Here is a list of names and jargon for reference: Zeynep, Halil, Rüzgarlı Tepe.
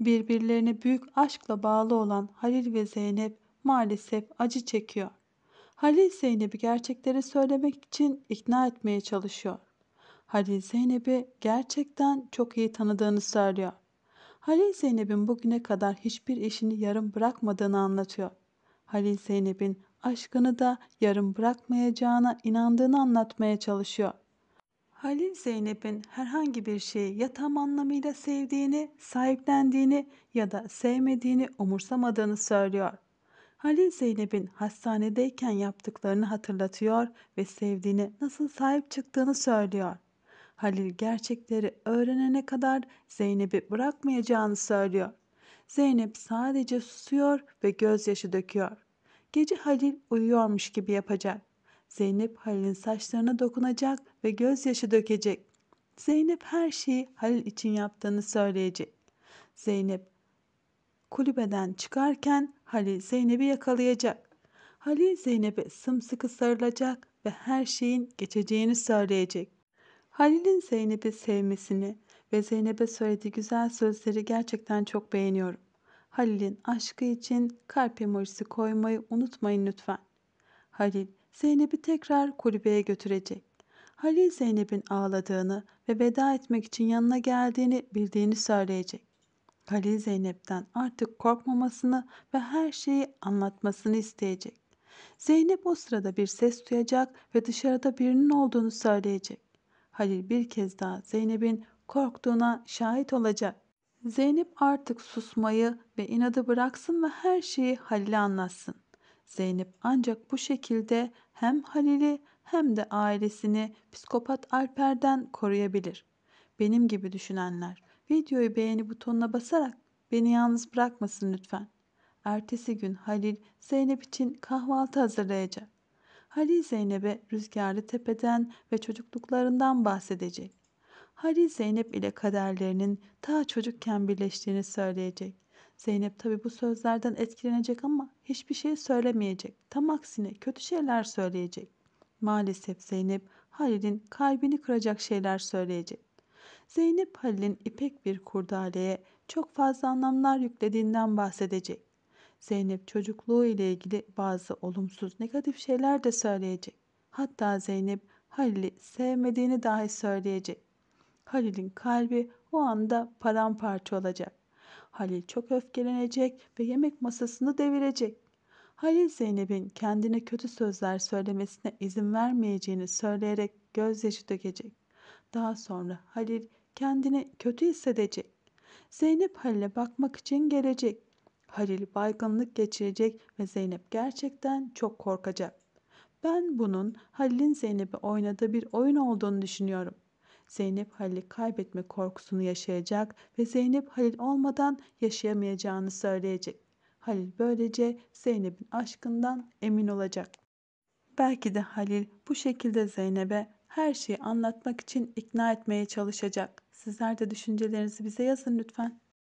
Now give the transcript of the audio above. Birbirlerine büyük aşkla bağlı olan Halil ve Zeynep maalesef acı çekiyor. Halil Zeynep'i gerçekleri söylemek için ikna etmeye çalışıyor. Halil Zeynep'i gerçekten çok iyi tanıdığını söylüyor. Halil Zeynep'in bugüne kadar hiçbir işini yarım bırakmadığını anlatıyor. Halil Zeynep'in aşkını da yarım bırakmayacağına inandığını anlatmaya çalışıyor. Halil Zeynep'in herhangi bir şeyi ya tam anlamıyla sevdiğini, sahiplendiğini ya da sevmediğini umursamadığını söylüyor. Halil Zeynep'in hastanedeyken yaptıklarını hatırlatıyor ve sevdiğine nasıl sahip çıktığını söylüyor. Halil gerçekleri öğrenene kadar Zeynep'i bırakmayacağını söylüyor. Zeynep sadece susuyor ve gözyaşı döküyor. Gece Halil uyuyormuş gibi yapacak. Zeynep Halil'in saçlarına dokunacak ve gözyaşı dökecek. Zeynep her şeyi Halil için yaptığını söyleyecek. Zeynep kulübeden çıkarken Halil Zeynep'i yakalayacak. Halil Zeynep'e sımsıkı sarılacak ve her şeyin geçeceğini söyleyecek. Halil'in Zeynep'i sevmesini ve Zeynep'e söylediği güzel sözleri gerçekten çok beğeniyorum. Halil'in aşkı için kalp emojisi koymayı unutmayın lütfen. Halil Zeynep'i tekrar kulübeye götürecek. Halil Zeynep'in ağladığını ve veda etmek için yanına geldiğini bildiğini söyleyecek. Halil Zeynep'ten artık korkmamasını ve her şeyi anlatmasını isteyecek. Zeynep o sırada bir ses duyacak ve dışarıda birinin olduğunu söyleyecek. Halil bir kez daha Zeynep'in korktuğuna şahit olacak. Zeynep artık susmayı ve inadı bıraksın ve her şeyi Halil'e anlatsın. Zeynep ancak bu şekilde hem Halil'i hem de ailesini psikopat Alper'den koruyabilir. Benim gibi düşünenler videoyu beğeni butonuna basarak beni yalnız bırakmasın lütfen. Ertesi gün Halil Zeynep için kahvaltı hazırlayacak. Halil Zeynep'e Rüzgarlı Tepe'den ve çocukluklarından bahsedecek. Halil Zeynep ile kaderlerinin ta çocukken birleştiğini söyleyecek. Zeynep tabi bu sözlerden etkilenecek ama hiçbir şey söylemeyecek. Tam aksine kötü şeyler söyleyecek. Maalesef Zeynep Halil'in kalbini kıracak şeyler söyleyecek. Zeynep Halil'in ipek bir kurdaleye çok fazla anlamlar yüklediğinden bahsedecek. Zeynep çocukluğu ile ilgili bazı olumsuz negatif şeyler de söyleyecek. Hatta Zeynep Halil'i sevmediğini dahi söyleyecek. Halil'in kalbi o anda paramparça olacak. Halil çok öfkelenecek ve yemek masasını devirecek. Halil Zeynep'in kendine kötü sözler söylemesine izin vermeyeceğini söyleyerek gözyaşı dökecek. Daha sonra Halil kendini kötü hissedecek. Zeynep Halil'e bakmak için gelecek. Halil baygınlık geçirecek ve Zeynep gerçekten çok korkacak. Ben bunun Halil'in Zeynep'e oynadığı bir oyun olduğunu düşünüyorum. Zeynep Halil'i kaybetme korkusunu yaşayacak ve Zeynep Halil olmadan yaşayamayacağını söyleyecek. Halil böylece Zeynep'in aşkından emin olacak. Belki de Halil bu şekilde Zeynep'e her şeyi anlatmak için ikna etmeye çalışacak. Sizler de düşüncelerinizi bize yazın lütfen.